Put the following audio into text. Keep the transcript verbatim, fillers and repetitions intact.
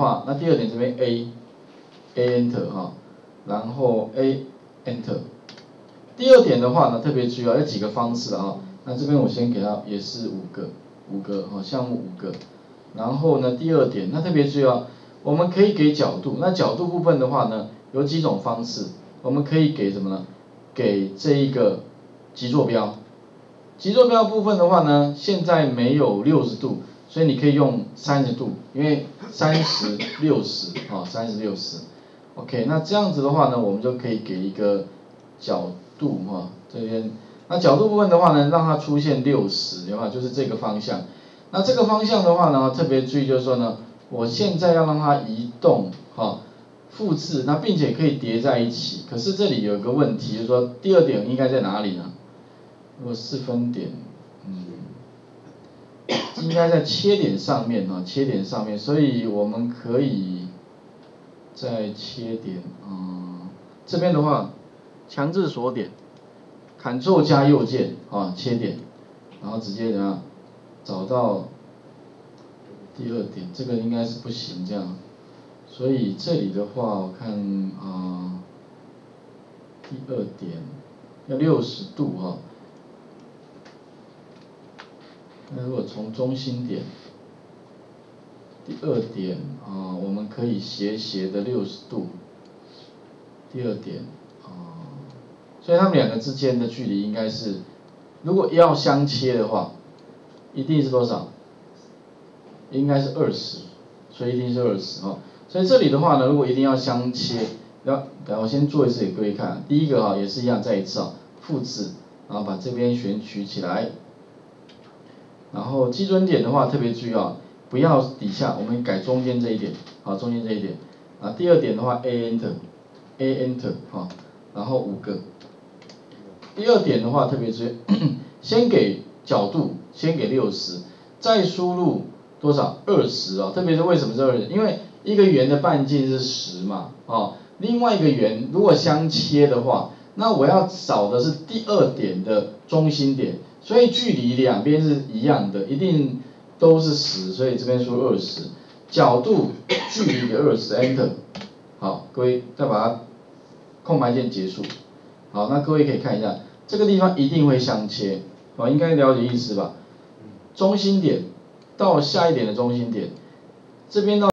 话，那第二点这边 A A enter 哈，然后 A enter。第二点的话呢，特别注意啊，有几个方式啊。那这边我先给它也是五个，五个哈，项目五个。然后呢，第二点，那特别注意啊，我们可以给角度。那角度部分的话呢，有几种方式，我们可以给什么呢？给这一个极坐标。极坐标部分的话呢，现在没有六十度。 所以你可以用三十度，因为三十、六十啊，三十、六十 ，OK， 那这样子的话呢，我们就可以给一个角度哈、哦，这边，那角度部分的话呢，让它出现六十，有没有？就是这个方向。那这个方向的话呢，特别注意就是说呢，我现在要让它移动哈、哦，复制，那并且可以叠在一起。可是这里有一个问题，就是说第二点应该在哪里呢？如果四分点，嗯。 应该在切点上面啊，切点上面，所以我们可以在切点，嗯，这边的话，强制锁点 ，Ctrl 加右键啊，切点，然后直接怎样，找到第二点，这个应该是不行这样，所以这里的话，我看啊、嗯，第二点要六十度啊。 那如果从中心点，第二点啊、呃，我们可以斜斜的六十度。第二点啊、呃，所以它们两个之间的距离应该是，如果要相切的话，一定是多少？应该是二十，所以一定是二十哦。所以这里的话呢，如果一定要相切，要，等我先做一次给各位看。第一个哈、哦、也是一样，再一次啊、哦，复制，然后把这边选取起来。 然后基准点的话特别注意啊，不要底下，我们改中间这一点，好，中间这一点。啊，第二点的话 ，A enter，A enter 啊，然后五个。第二点的话特别注意，先给角度，先给六十，再输入多少？ 二十啊，特别是为什么是二十？因为一个圆的半径是十嘛，啊，另外一个圆如果相切的话，那我要找的是第二点的中心点。 所以距离两边是一样的，一定都是十，所以这边输二十，角度距离给二十 enter， 好，各位再把它空白键结束，好，那各位可以看一下，这个地方一定会相切，好，应该了解意思吧？中心点到下一点的中心点，这边到。